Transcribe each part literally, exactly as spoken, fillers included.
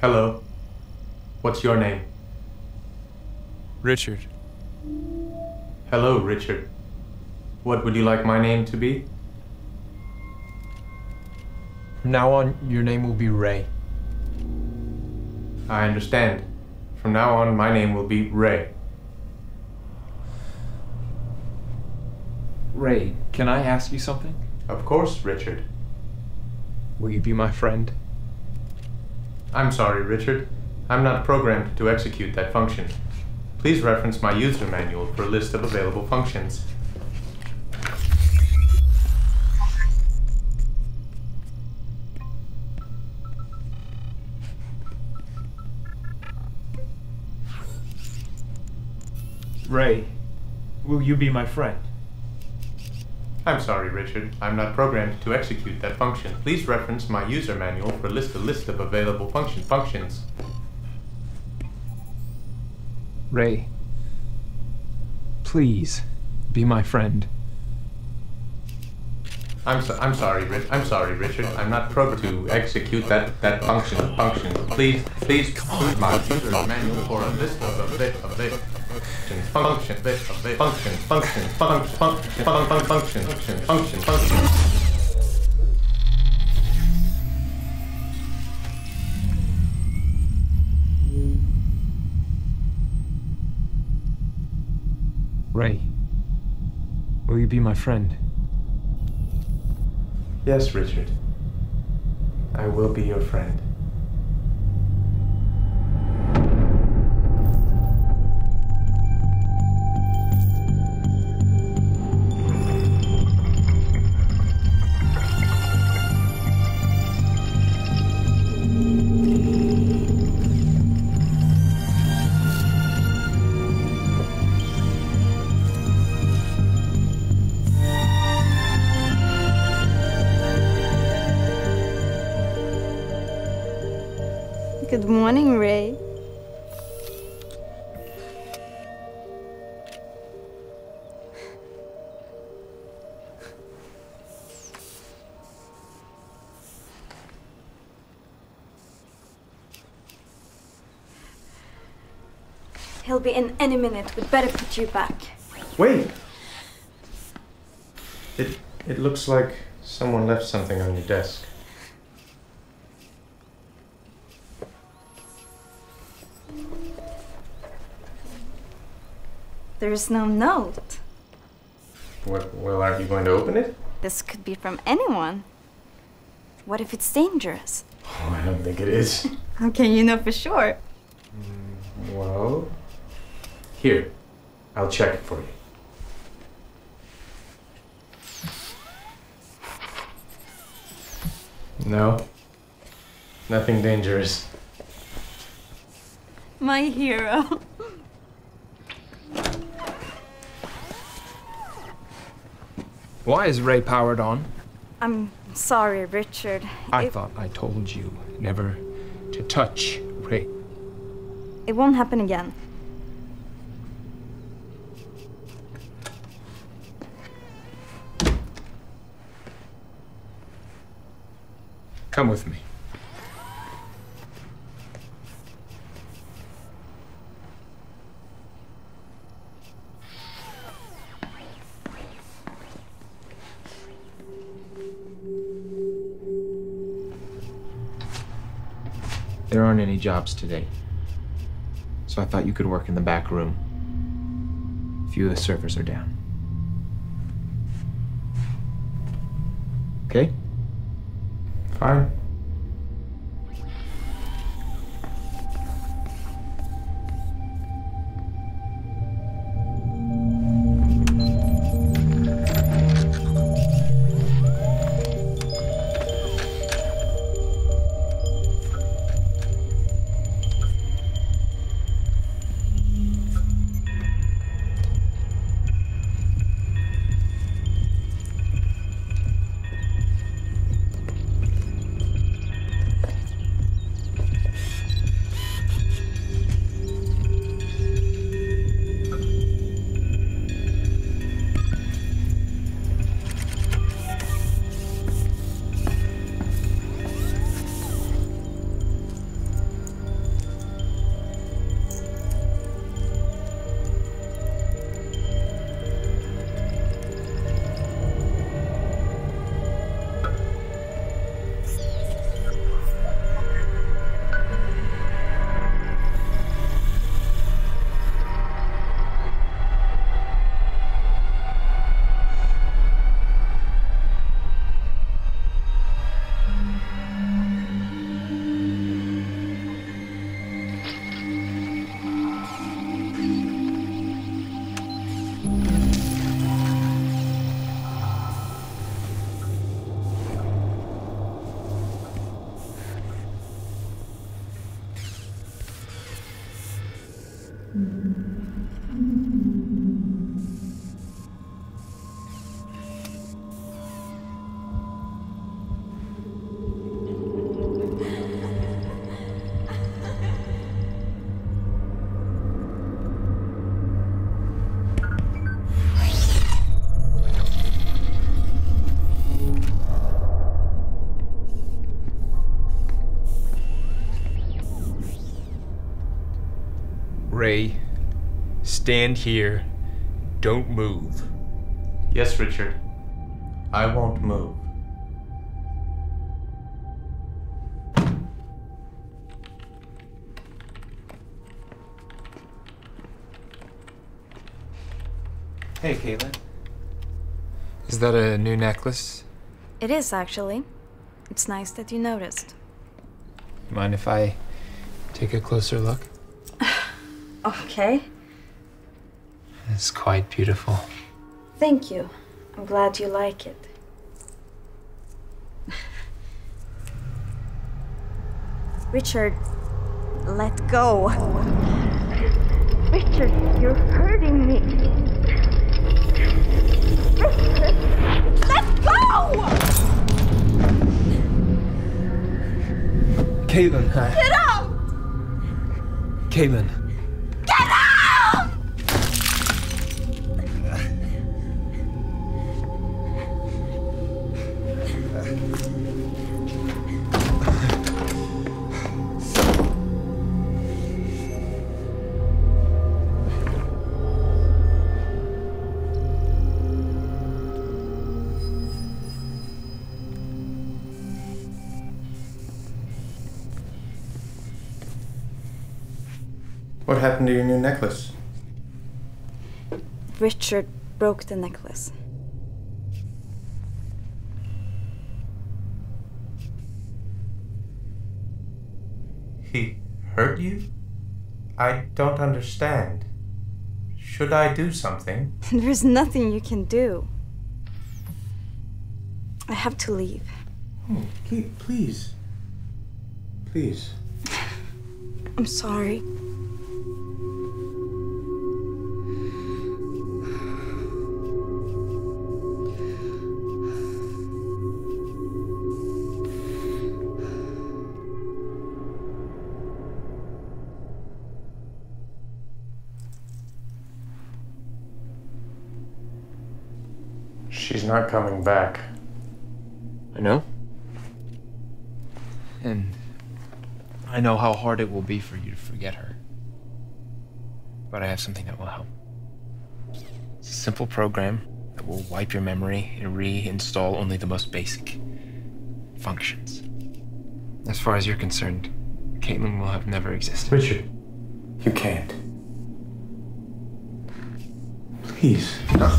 Hello. What's your name? Richard. Hello, Richard. What would you like my name to be? From now on, your name will be Ray. I understand. From now on, my name will be Ray. Ray, can I ask you something? Of course, Richard. Will you be my friend? I'm sorry, Richard. I'm not programmed to execute that function. Please reference my user manual for a list of available functions. Ray, will you be my friend? I'm sorry, Richard. I'm not programmed to execute that function. Please reference my user manual for a list, a list of available function functions. Ray, please be my friend. I'm so, I'm sorry, Rich. I'm sorry, Richard. I'm not programmed to execute that that function function. Please, please, include my user manual for a list of a bit of it. Function, function, function, function, function, function, function, function, function, function. Ray, will you be my friend? Yes, Richard. I will be your friend. Good morning, Ray. He'll be in any minute. We'd better put you back. Wait! It, it looks like someone left something on your desk. There is no note. What, well, aren't you going to open it? This could be from anyone. What if it's dangerous? Oh, I don't think it is. How can you know for sure? Mm, well, here, I'll check it for you. No, nothing dangerous. My hero. Why is Ray powered on? I'm sorry, Richard. I it... thought I told you never to touch Ray. It won't happen again. Come with me. There aren't any jobs today, so I thought you could work in the back room. A few of the servers are down. Okay? Fine. Ray, stand here. Don't move. Yes, Richard. I won't move. Hey, Caitlin. Is that a new necklace? It is, actually. It's nice that you noticed. Mind if I take a closer look? Okay. It's quite beautiful. Thank you. I'm glad you like it. Richard, let go. Richard, you're hurting me. Richard, let go! Caitlin, hi. Get out! Caitlin. What happened to your new necklace? Richard broke the necklace. He hurt you? I don't understand. Should I do something? There's nothing you can do. I have to leave. Oh, please. Please. I'm sorry. She's not coming back. I know. And I know how hard it will be for you to forget her. But I have something that will help. It's a simple program that will wipe your memory and reinstall only the most basic functions. As far as you're concerned, Caitlin will have never existed. Richard, you can't. Please. No.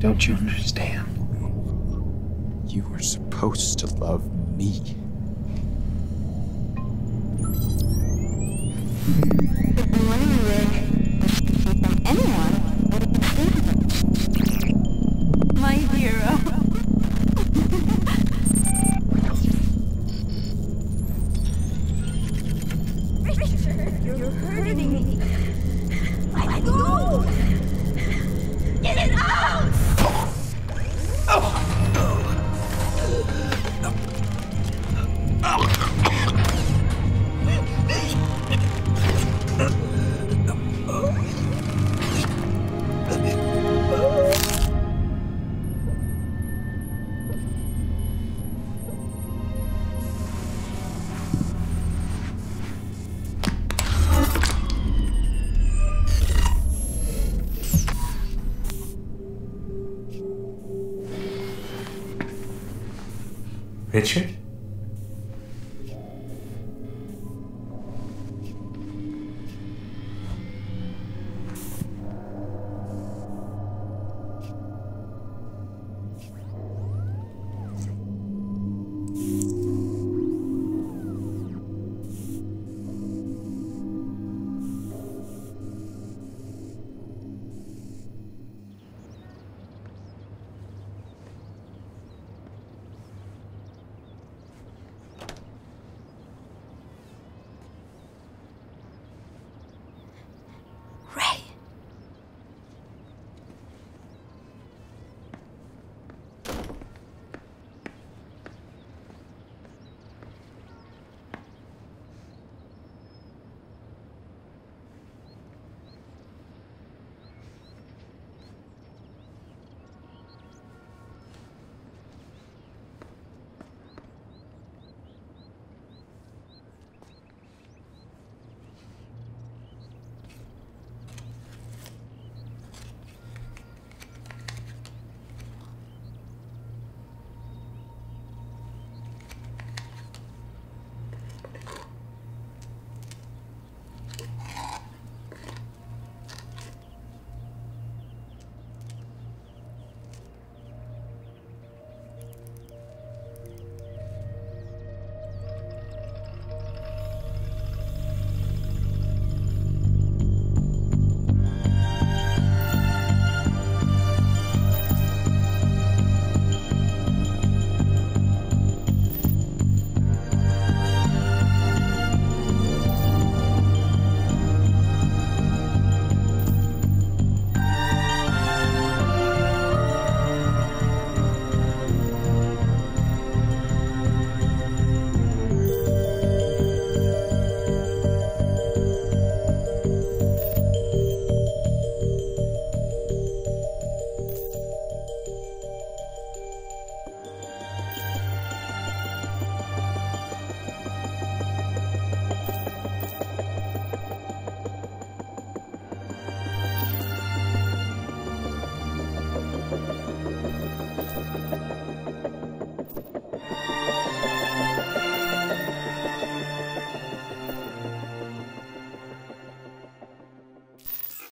Don't you understand? You were supposed to love me. Anyone? My hero. Richard, you're hurting me. Let go! Get it out! Richard?